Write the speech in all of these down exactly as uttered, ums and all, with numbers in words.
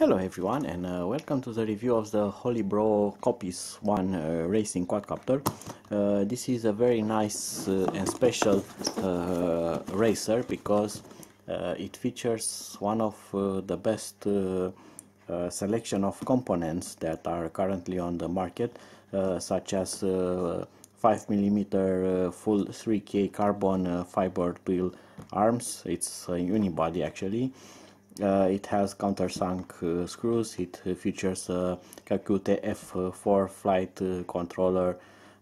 Hello everyone, and uh, welcome to the review of the Holybro Kopis one uh, racing quadcopter. Uh, this is a very nice uh, and special uh, racer because uh, it features one of uh, the best uh, uh, selection of components that are currently on the market, uh, such as uh, five millimeter uh, full three K carbon uh, fiber twill arms. It's a unibody actually. Uh, it has countersunk uh, screws. It uh, features a Kakute F four flight uh, controller,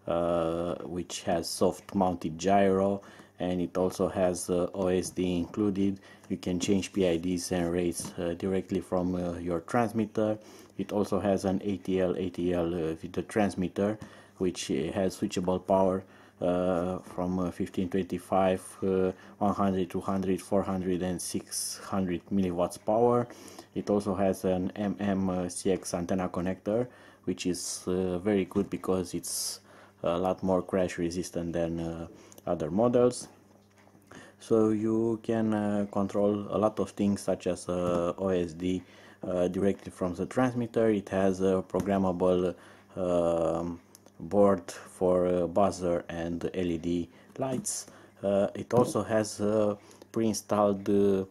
uh, which has soft mounted gyro, and it also has uh, O S D included. You can change P I Ds and rates uh, directly from uh, your transmitter. It also has an A T L A T L uh, video transmitter, which has switchable power Uh, from uh, fifteen, twenty-five, uh, one hundred, two hundred, four hundred and six hundred milliwatts power. It also has an M M C X antenna connector, which is uh, very good because it's a lot more crash resistant than uh, other models. So you can uh, control a lot of things, such as uh, O S D uh, directly from the transmitter. It has a programmable uh, board for uh, buzzer and L E D lights. Uh, it also has a pre-installed uh,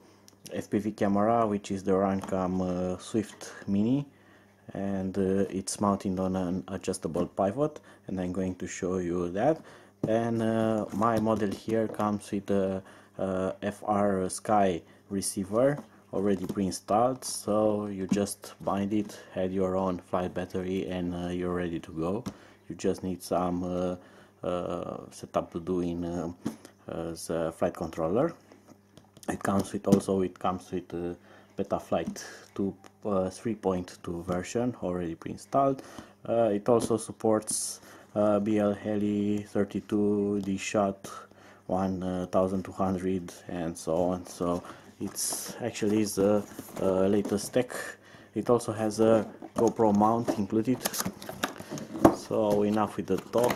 F P V camera, which is the Runcam uh, Swift Mini, and uh, it's mounted on an adjustable pivot, and I'm going to show you that. And uh, my model here comes with a, a FrSky receiver already pre-installed, so you just bind it, add your own flight battery, and uh, you're ready to go. You just need some uh, uh, setup to do in uh, uh, the flight controller. It comes with also it comes with uh, Betaflight three point two version already pre-installed. Uh, it also supports uh, B L-Heli thirty-two, D-Shot one thousand two hundred, and so on. So it's actually the uh, latest tech. It also has a GoPro mount included. So enough with the talk,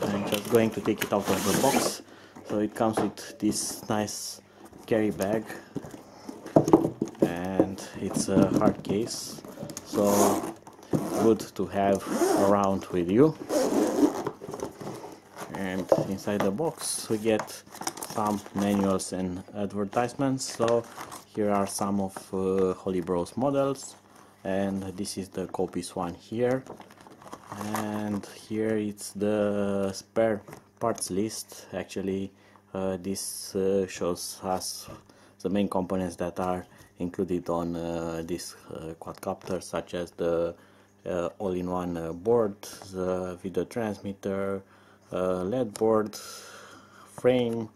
I'm just going to take it out of the box. So it comes with this nice carry bag, and it's a hard case, so good to have around with you. And inside the box we get some manuals and advertisements. So here are some of uh, Holybro's models, and this is the Kopis one here. And here it's the spare parts list. Actually uh, this uh, shows us the main components that are included on uh, this uh, quadcopter, such as the uh, all-in-one uh, board, the video transmitter, uh, L E D board, frame.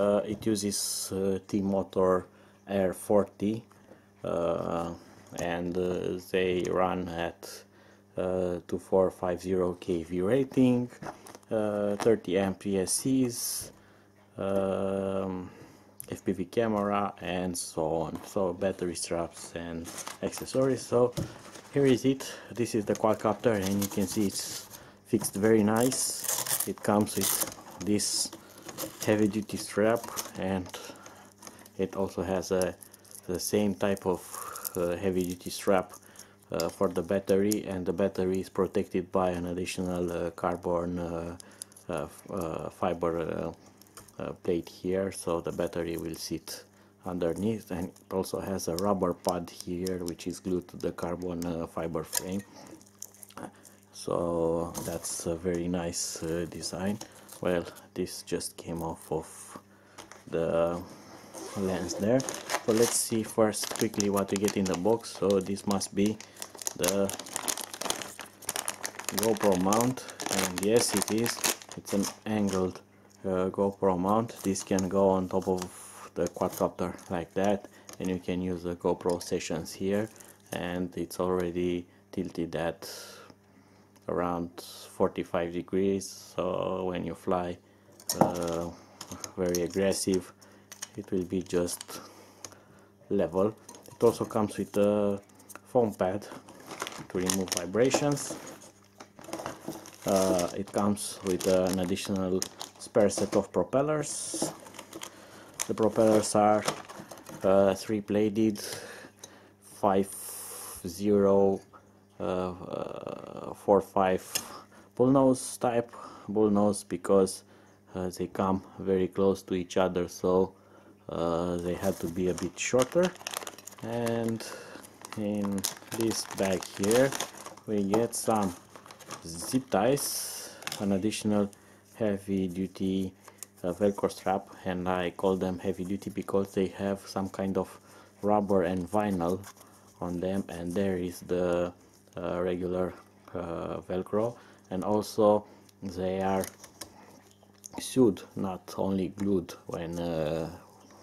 Uh, it uses uh, T-Motor A I R forty, uh, and uh, they run at Uh, two four five zero K V rating, uh, thirty amp E S Cs, um, F P V camera, and so on. So battery straps and accessories. So here is it. This is the quadcopter, and you can see it's fixed very nice. It comes with this heavy duty strap, and it also has a the same type of uh, heavy duty strap Uh, for the battery, and the battery is protected by an additional uh, carbon uh, uh, uh, fiber uh, uh, plate here, so the battery will sit underneath. And it also has a rubber pad here, which is glued to the carbon uh, fiber frame. So that's a very nice uh, design. Well, this just came off of the lens there. So let's see first quickly what we get in the box. So this must be the GoPro mount, and yes, it is. It's an angled uh, GoPro mount. This can go on top of the quadcopter like that, and you can use the GoPro sessions here, and it's already tilted at around forty-five degrees. So when you fly uh, very aggressive, it will be just level. It also comes with a foam pad to remove vibrations. Uh, it comes with an additional spare set of propellers. The propellers are uh, three-bladed, five zero point four five bullnose type bullnose, because uh, they come very close to each other, so uh, they had to be a bit shorter. And in this bag here we get some zip ties, an additional heavy duty uh, velcro strap, and I call them heavy duty because they have some kind of rubber and vinyl on them, and there is the uh, regular uh, velcro, and also they are sewed, not only glued, when uh,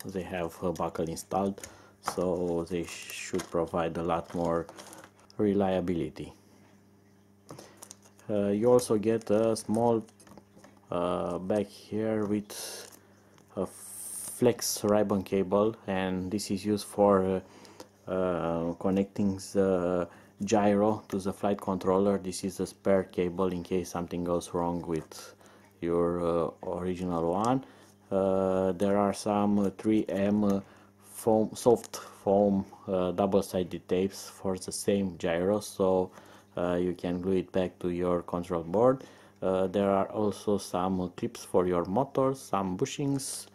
they have a buckle installed, so they should provide a lot more reliability. Uh, you also get a small uh, bag here with a flex ribbon cable, and this is used for uh, uh, connecting the gyro to the flight controller. This is a spare cable in case something goes wrong with your uh, original one. Uh, there are some three M foam, soft foam uh, double-sided tapes for the same gyro, so Uh, you can glue it back to your control board. Uh, there are also some clips for your motors, some bushings,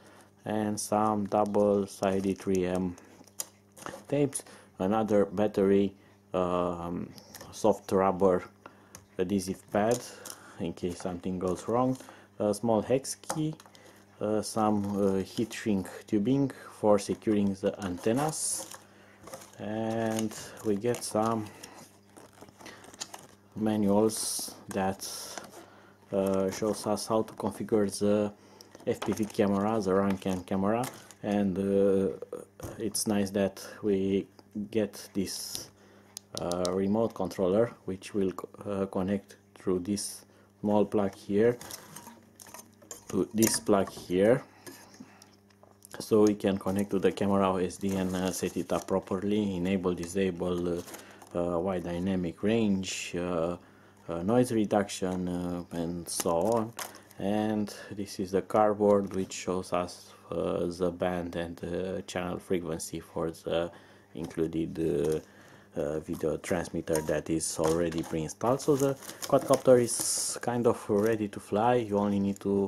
and some double-sided three M tapes, another battery, um, soft rubber adhesive pad in case something goes wrong, a small hex key, uh, some uh, heat shrink tubing for securing the antennas, and we get some manuals that uh, shows us how to configure the F P V camera, the Runcam camera, and uh, it's nice that we get this uh, remote controller, which will uh, connect through this small plug here to this plug here, so we can connect to the camera O S D and uh, set it up properly, enable, disable, uh, Uh, wide dynamic range, uh, uh, noise reduction, uh, and so on. And this is the cardboard which shows us uh, the band and the channel frequency for the included uh, uh, video transmitter that is already pre-installed. So the quadcopter is kind of ready to fly. You only need to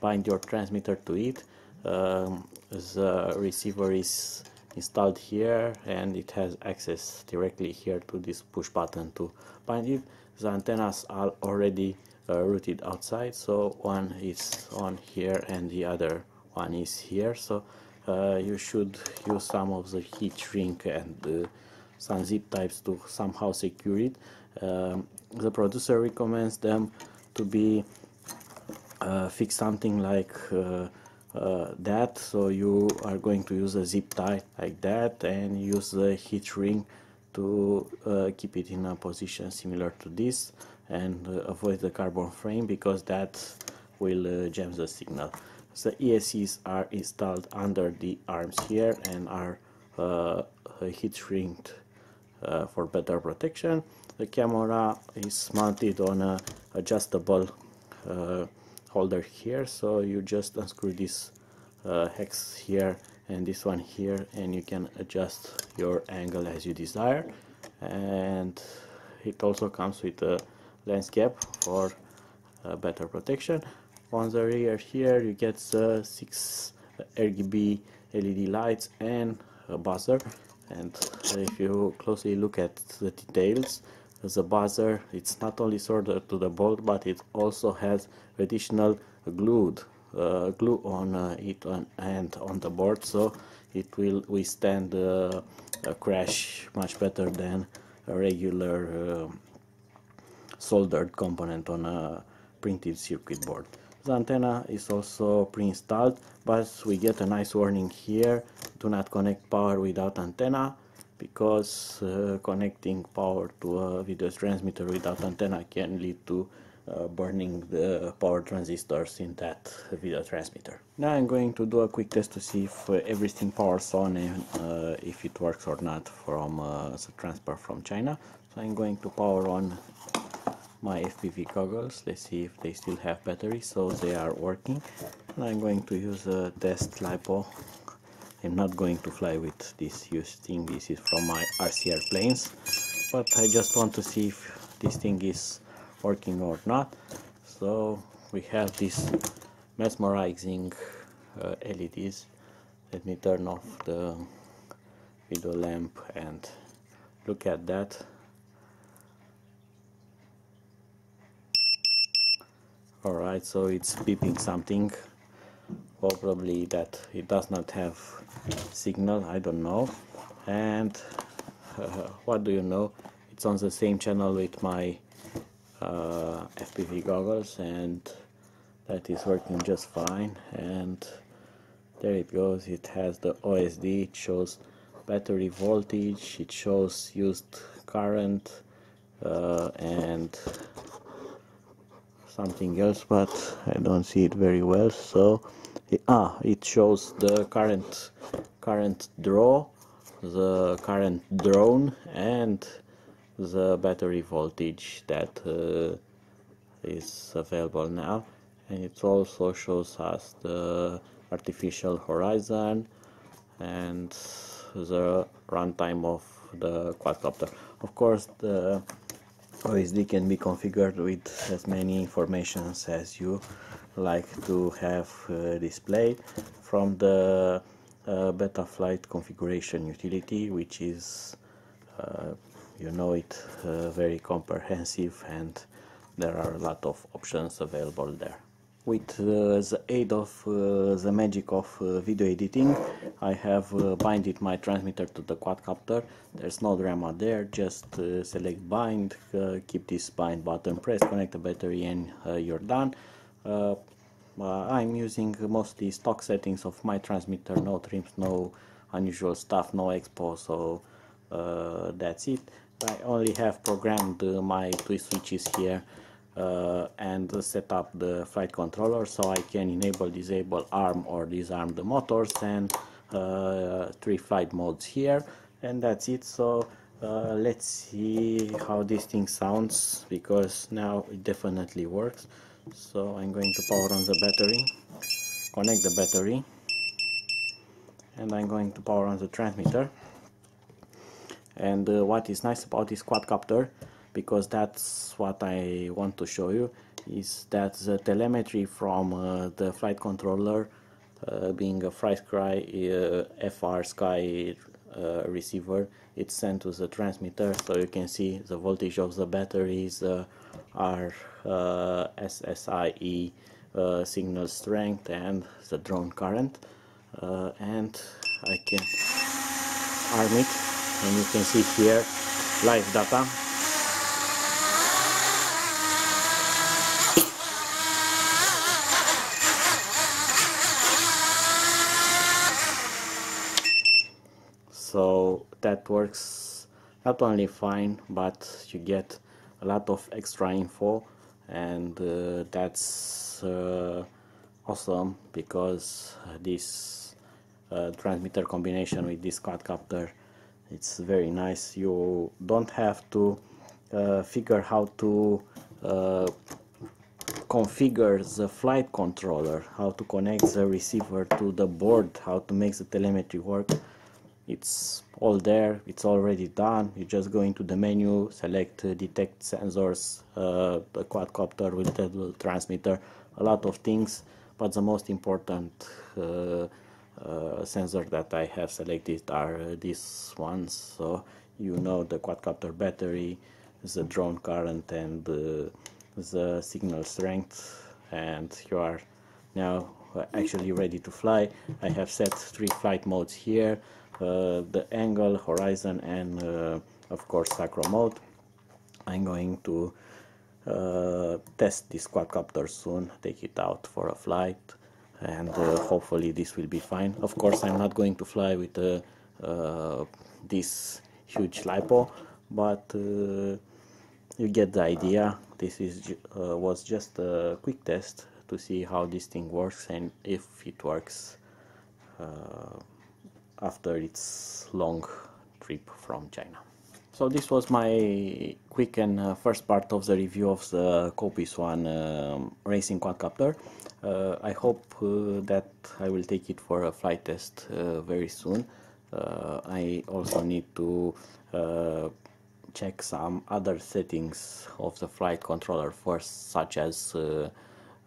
bind your transmitter to it. Um, the receiver is installed here, and it has access directly here to this push button to bind it. The antennas are already uh, routed outside, so one is on here and the other one is here, so uh, you should use some of the heat shrink and uh, some zip types to somehow secure it. Um, the producer recommends them to be uh, fixed something like uh, Uh, that, so you are going to use a zip tie like that and use the heat ring to uh, keep it in a position similar to this, and uh, avoid the carbon frame because that will uh, jam the signal. The E S Cs are installed under the arms here and are uh, heat shrinked uh, for better protection. The camera is mounted on an adjustable uh, holder here, so you just unscrew this uh, hex here and this one here, and you can adjust your angle as you desire. And it also comes with a lens cap for uh, better protection. On the rear here you get the six R G B L E D lights and a buzzer, and if you closely look at the details, the buzzer, it's not only soldered to the bolt, but it also has additional glued uh, glue on uh, it on, and on the board, so it will withstand uh, a crash much better than a regular uh, soldered component on a printed circuit board. The antenna is also pre-installed, but we get a nice warning here: do not connect power without antenna, because uh, connecting power to a video transmitter without antenna can lead to uh, burning the power transistors in that video transmitter. Now I'm going to do a quick test to see if uh, everything powers on and uh, if it works or not from uh, the transfer from China. So I'm going to power on my F P V goggles. Let's see if they still have battery, so they are working. And I'm going to use a test LiPo. I'm not going to fly with this used thing. This is from my R C R planes, but I just want to see if this thing is working or not. So we have these mesmerizing uh, L E Ds. Let me turn off the video lamp and look at that. Alright, so it's beeping something, probably that it does not have signal, I don't know. And uh, what do you know, it's on the same channel with my uh, F P V goggles, and that is working just fine. And there it goes, it has the O S D, it shows battery voltage, it shows used current uh, and something else, but I don't see it very well. So it, ah, it shows the current current draw, the current drone, and the battery voltage that uh, is available now. And it also shows us the artificial horizon and the runtime of the quadcopter. Of course, the O S D can be configured with as many informations as you like to have uh, displayed from the uh, Betaflight configuration utility, which is, uh, you know it, uh, very comprehensive, and there are a lot of options available there. With uh, the aid of uh, the magic of uh, video editing, I have uh, binded my transmitter to the quadcopter. There's no drama there, just uh, select bind, uh, keep this bind button pressed, connect the battery, and uh, you're done. Uh, I'm using mostly stock settings of my transmitter, no trims, no unusual stuff, no expo, so uh, that's it. I only have programmed uh, my two switches here. Uh, and set up the flight controller, so I can enable, disable, arm or disarm the motors, and uh, three flight modes here, and that's it. So uh, let's see how this thing sounds, because now it definitely works. So I'm going to power on the battery, connect the battery, and I'm going to power on the transmitter. And uh, what is nice about this quadcopter, because that's what I want to show you, is that the telemetry from uh, the flight controller, uh, being a FrSky uh, FrSky uh, receiver, it's sent to the transmitter, so you can see the voltage of the batteries, uh, our uh, S S I E uh, signal strength, and the drone current. Uh, and I can arm it, and you can see here live data. So that works not only fine, but you get a lot of extra info, and uh, that's uh, awesome, because this uh, transmitter combination with this quadcopter, it's very nice. You don't have to uh, figure how to uh, configure the flight controller, how to connect the receiver to the board, how to make the telemetry work. It's all there, it's already done. You just go into the menu, select uh, detect sensors, uh, the quadcopter with the transmitter, a lot of things, but the most important uh, uh, sensor that I have selected are uh, these ones. So you know the quadcopter battery, the drone current, and uh, the signal strength, and you are now actually ready to fly. I have set three flight modes here. Uh, the angle, horizon, and uh, of course sacro mode. I'm going to uh, test this quadcopter soon, take it out for a flight, and uh, hopefully this will be fine. Of course, I'm not going to fly with uh, uh, this huge LiPo, but uh, you get the idea. This is uh, was just a quick test to see how this thing works, and if it works uh, after its long trip from China. So this was my quick and uh, first part of the review of the Kopis one um, racing quadcopter. Uh, I hope uh, that I will take it for a flight test uh, very soon. Uh, I also need to uh, check some other settings of the flight controller first, such as uh,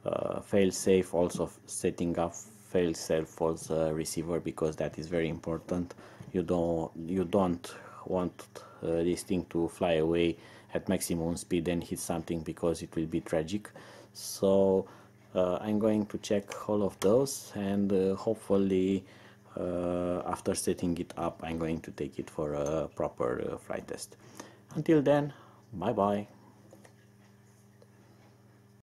uh, failsafe, also setting up failsafe for the receiver, because that is very important. You don't you don't want uh, this thing to fly away at maximum speed and hit something, because it will be tragic. So uh, I'm going to check all of those, and uh, hopefully uh, after setting it up I'm going to take it for a proper uh, flight test. Until then, bye bye.